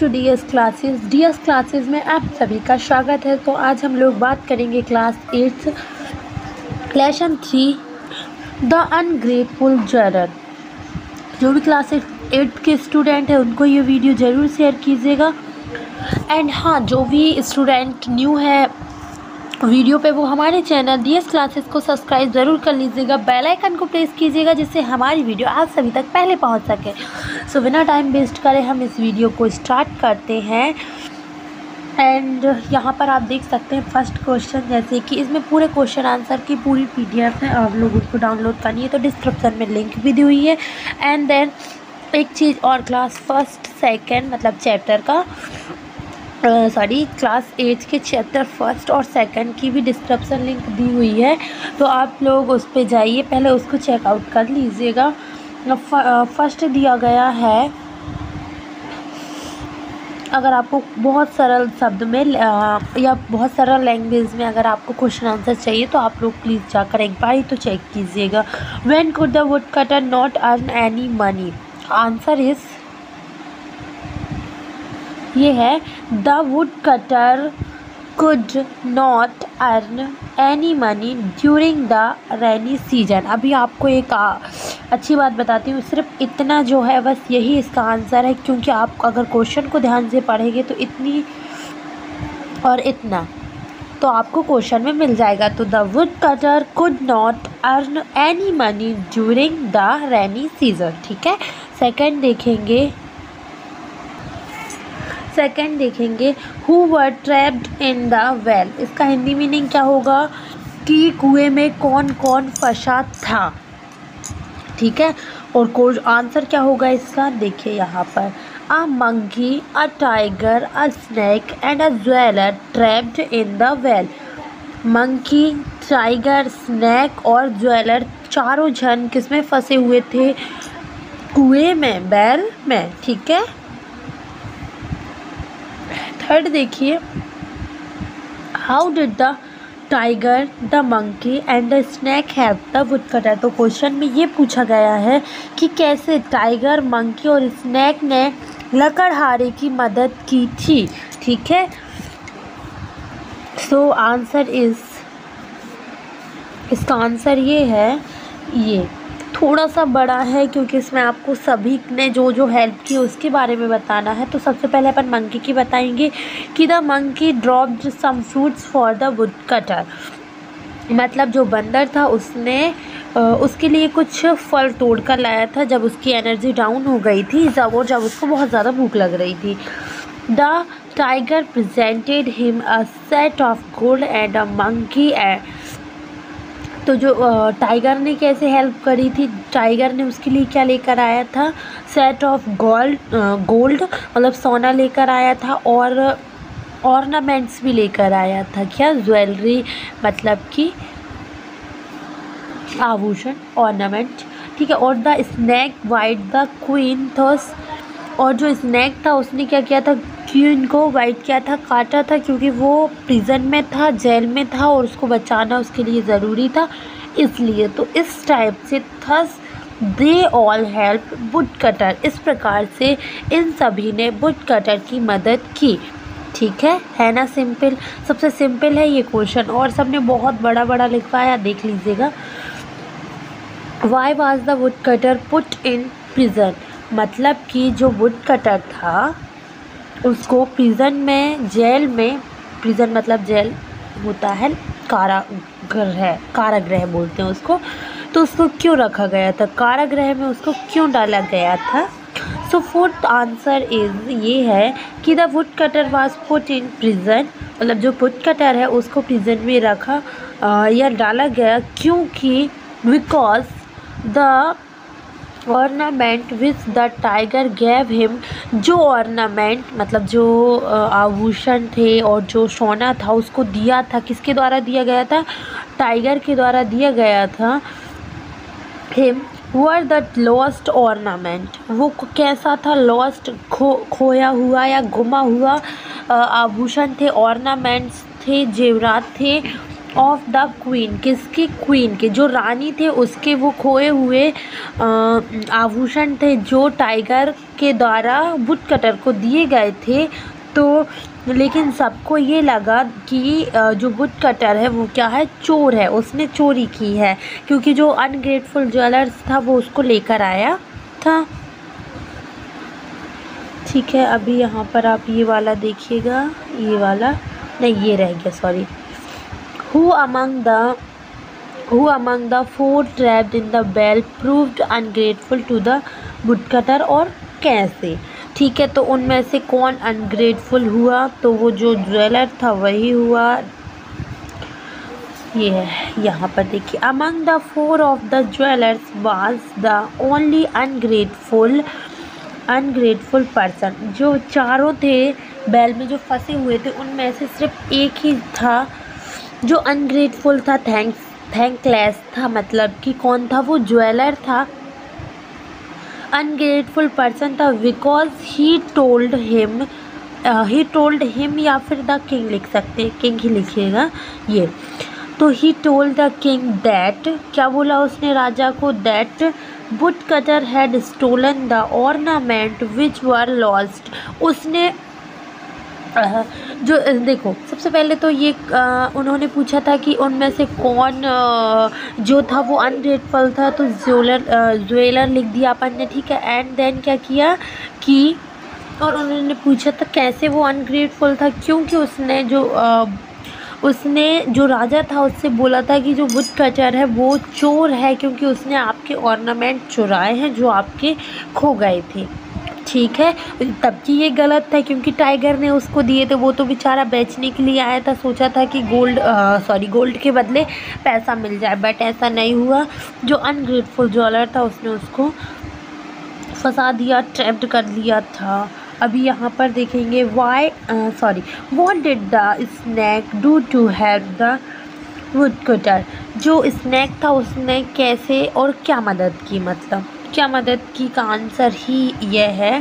To DS classes. DS classes में आप सभी का स्वागत है। तो आज हम लोग बात करेंगे class 8 lesson 3 the ungrateful jeweller. जो भी क्लास 8 के स्टूडेंट हैं उनको ये वीडियो ज़रूर शेयर कीजिएगा। एंड हाँ, जो भी स्टूडेंट न्यू है वीडियो पे वो हमारे चैनल DS क्लासेस को सब्सक्राइब ज़रूर कर लीजिएगा, बेल आइकन को प्रेस कीजिएगा जिससे हमारी वीडियो आप सभी तक पहले पहुंच सके। सो बिना टाइम वेस्ट करें हम इस वीडियो को स्टार्ट करते हैं। एंड यहाँ पर आप देख सकते हैं फर्स्ट क्वेश्चन, जैसे कि इसमें पूरे क्वेश्चन आंसर की पूरी PDF है, आप लोग उसको डाउनलोड करनी है तो डिस्क्रिप्सन में लिंक भी दी हुई है। एंड देन एक चीज़ और, क्लास 1, 2 मतलब चैप्टर का सॉरी क्लास 8 के चैप्टर 1 और 2 की भी डिस्क्रिप्शन लिंक दी हुई है, तो आप लोग उस पर जाइए, पहले उसको चेकआउट कर लीजिएगा। फर्स्ट दिया गया है, अगर आपको बहुत सरल शब्द में या बहुत सरल लैंग्वेज में अगर आपको क्वेश्चन आंसर चाहिए तो आप लोग प्लीज़ जाकर एक बार ही तो चेक कीजिएगा। When could the wood cutter not earn any money, answer is ये है the wood cutter could not earn any money during the rainy season. अभी आपको एक अच्छी बात बताती हूँ, सिर्फ इतना जो है बस यही इसका आंसर है, क्योंकि आप अगर क्वेश्चन को ध्यान से पढ़ेंगे तो इतनी और इतना तो आपको क्वेश्चन में मिल जाएगा। तो the wood cutter could not earn any money during the rainy season, ठीक है। सेकंड देखेंगे who were trapped in the well, इसका हिंदी मीनिंग क्या होगा कि कुएं में कौन कौन फंसा था, ठीक है। और कोर्स आंसर क्या होगा इसका, देखिए यहाँ पर a monkey, a tiger, a snake and a jeweller trapped in the well. Monkey, tiger, snake और ज्वेलर चारों जन किस में फंसे हुए थे, कुएं में, वेल में, ठीक है। थर्ड देखिए, how did the tiger, the monkey and the snake help the wood cutter. तो क्वेश्चन में ये पूछा गया है कि कैसे टाइगर, मंकी और स्नैक ने लकड़हारे की मदद की थी, ठीक है। सो आंसर इज, इसका आंसर ये है, ये थोड़ा सा बड़ा है क्योंकि इसमें आपको सभी ने जो जो हेल्प की उसके बारे में बताना है। तो सबसे पहले अपन मंकी की बताएंगे कि the monkey dropped some fruits for the wood cutter, मतलब जो बंदर था उसने उसके लिए कुछ फल तोड़ कर लाया था जब उसकी एनर्जी डाउन हो गई थी, जब उसको बहुत ज़्यादा भूख लग रही थी। The tiger presented him a set of gold and a monkey. तो जो टाइगर ने कैसे हेल्प करी थी, टाइगर ने उसके लिए क्या लेकर आया था, सेट ऑफ गोल्ड मतलब सोना लेकर आया था और ऑर्नामेंट्स भी लेकर आया था, क्या ज्वेलरी मतलब कि आभूषण, ऑर्नामेंट, ठीक है। और the snake bit the queen thus, और जो स्नैक था उसने क्या किया था, क्वीन को वाइट किया था, काटा था, क्योंकि वो प्रिजन में था, जेल में था और उसको बचाना उसके लिए ज़रूरी था, इसलिए। तो इस टाइप से thus they all help wood cutter, इस प्रकार से इन सभी ने वुड कटर की मदद की, ठीक है ना। सिंपल, सबसे सिंपल है ये क्वेश्चन और सबने बहुत बड़ा बड़ा लिखवाया, देख लीजिएगा। Why was the wood cutter put in prison, मतलब कि जो वुड कटर था उसको प्रिजन में, जेल में, प्रिजन मतलब जेल होता है, कारागृह बोलते हैं उसको, तो उसको क्यों रखा गया था, कारागृह में उसको क्यों डाला गया था। सो फोर्थ आंसर इज़ ये है कि the wood cutter was put in prison, मतलब जो वुड कटर है उसको प्रिजन में रखा या डाला गया क्योंकि because the ornament which the tiger gave him, जो ऑर्नामेंट मतलब जो आभूषण थे और जो सोना था उसको दिया था, किसके द्वारा दिया गया था, टाइगर के द्वारा दिया गया था। Him were the lost ornament, वो कैसा था, लॉस्ट खोया हुआ या गुमा हुआ आभूषण थे, ऑर्नामेंट्स थे, जेवरात थे ऑफ द क्वीन, किसकी, क्वीन के, जो रानी थे उसके वो खोए हुए आभूषण थे जो टाइगर के द्वारा वुड कटर को दिए गए थे। तो लेकिन सबको ये लगा कि जो वुड कटर है वो क्या है, चोर है, उसने चोरी की है, क्योंकि जो अनग्रेटफुल ज्वेलर्स था वो उसको लेकर आया था। ठीक है, अभी यहाँ पर आप ये वाला देखिएगा, ये वाला नहीं, ये रह गया, sorry. Who among the four trapped in the well proved ungrateful to the woodcutter, और कैसे। ठीक है, तो उनमें से कौन अनग्रेटफुल हुआ, तो वो जो ज्वेलर था वही हुआ। ये है, यहाँ पर देखिए, among the four of the jewellers was the only ungrateful person. जो चारों थे बैल में जो फंसे हुए थे उनमें से सिर्फ एक ही था जो अनग्रेटफुल था, थैंकलेस था, मतलब कि कौन था, वो ज्वेलर था, अनग्रेटफुल पर्सन था। बिकॉज ही टोल्ड हिम या फिर द किंग लिख सकते हैं, किंग ही लिखिएगा ये। तो he told the king that, क्या बोला उसने राजा को, that wood cutter had stolen the ornament which were lost. उसने जो देखो, सबसे पहले तो ये उन्होंने पूछा था कि उनमें से कौन जो था वो अनग्रेटफुल था, तो ज्वेलर लिख दिया अपन ने। ठीक है, एंड देन क्या किया कि, और उन्होंने पूछा था कैसे वो अनग्रेटफुल था, क्योंकि उसने जो राजा था उससे बोला था कि जो वुड कटर है वो चोर है, क्योंकि उसने आपके ऑर्नामेंट चुराए हैं जो आपके खो गए थे। ठीक है, तबकि ये गलत था क्योंकि टाइगर ने उसको दिए थे, वो तो बेचारा बेचने के लिए आया था, सोचा था कि गोल्ड के बदले पैसा मिल जाए, बट ऐसा नहीं हुआ। जो अनग्रेटफुल ज्वेलर था उसने उसको फंसा दिया, ट्रैप्ड कर दिया था। अभी यहाँ पर देखेंगे, what did the snake do to help the wood cutter. जो स्नैक था उसने कैसे और क्या मदद की, मतलब क्या मदद की, का आंसर ही यह है,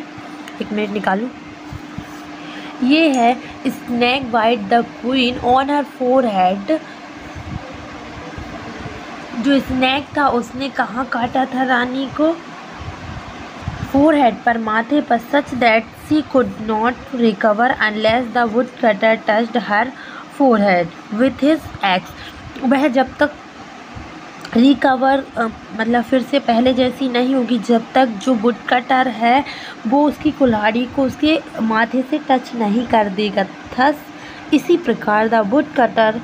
एक मिनट निकालूँ, ये है snake bite the queen on her forehead. जो स्नैक था उसने कहाँ काटा था रानी को, फोरहेड पर, माथे पर, such that she could not recover unless the wood cutter touched her forehead with his axe. वह जब तक रिकवर मतलब फिर से पहले जैसी नहीं होगी जब तक जो वुड कटर है वो उसकी कुल्हाड़ी को उसके माथे से टच नहीं कर देगा। थस इसी प्रकार the wood cutter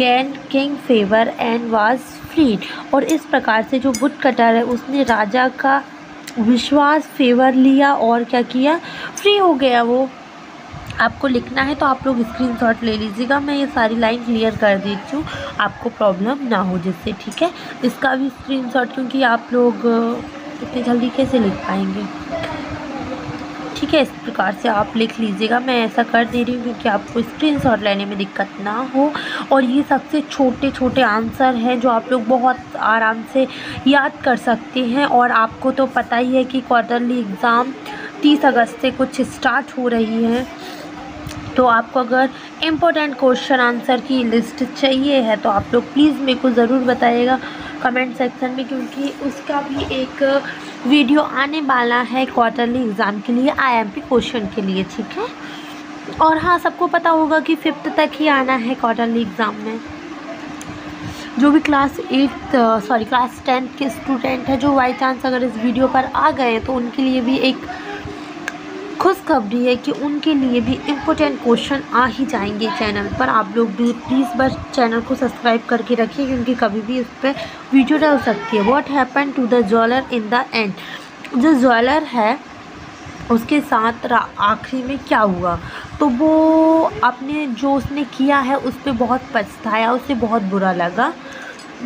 gained king favour and was freed. और इस प्रकार से जो वुड कटर है उसने राजा का विश्वास, फेवर लिया और क्या किया, फ्री हो गया वो। आपको लिखना है तो आप लोग स्क्रीनशॉट ले लीजिएगा, मैं ये सारी लाइन क्लियर कर देती हूँ आपको प्रॉब्लम ना हो जिससे। ठीक है, इसका भी स्क्रीनशॉट, क्योंकि आप लोग इतनी जल्दी कैसे लिख पाएंगे। ठीक है, इस प्रकार से आप लिख लीजिएगा, मैं ऐसा कर दे रही हूँ क्योंकि आपको स्क्रीनशॉट लेने में दिक्कत ना हो। और ये सबसे छोटे छोटे आंसर हैं जो आप लोग बहुत आराम से याद कर सकते हैं। और आपको तो पता ही है कि क्वार्टरली एग्ज़ाम 30 अगस्त से कुछ स्टार्ट हो रही है, तो आपको अगर इम्पोर्टेंट क्वेश्चन आंसर की लिस्ट चाहिए है तो आप लोग प्लीज़ मेरे को ज़रूर बताइएगा कमेंट सेक्शन में, क्योंकि उसका भी एक वीडियो आने वाला है क्वार्टरली एग्ज़ाम के लिए, आईएमपी क्वेश्चन के लिए। ठीक है, और हाँ, सबको पता होगा कि 5th तक ही आना है क्वार्टरली एग्ज़ाम में। जो भी क्लास 10 के स्टूडेंट है जो बाई चांस अगर इस वीडियो पर आ गए तो उनके लिए भी एक खुशखबरी है कि उनके लिए भी इम्पोर्टेंट क्वेश्चन आ ही जाएंगे चैनल पर। आप लोग भी प्लीज़ बस चैनल को सब्सक्राइब करके रखिए, क्योंकि कभी भी इस पर वीडियो डाल सकती है। What happen to the jeweller in the end. जो ज्वेलर है उसके साथ आखिरी में क्या हुआ, तो वो अपने जो उसने किया है उस पर बहुत पछताया, उसे बहुत बुरा लगा।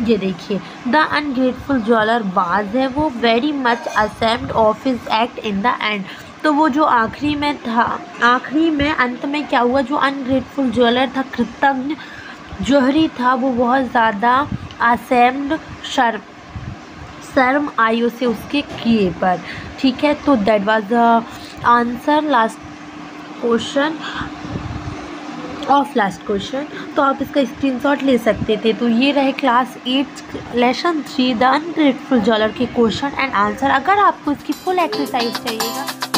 ये देखिए, द अनग्रेटफुल ज्वेलर वाज है वो very much ashamed of his act in the end. तो वो जो आखिरी में था, आखिरी में अंत में क्या हुआ, जो अनग्रेटफुल ज्वेलर था, कृतज्ञ जोहरी था, वो बहुत ज़्यादा असैम्ड, शर्म आई उसे उसके किए पर। ठीक है, तो that was the answer last question. तो आप इसका स्क्रीनशॉट ले सकते थे। तो ये रहे class 8 lesson 3 the ungrateful jeweller के क्वेश्चन एंड आंसर। अगर आपको इसकी फुल एक्सरसाइज चाहिएगा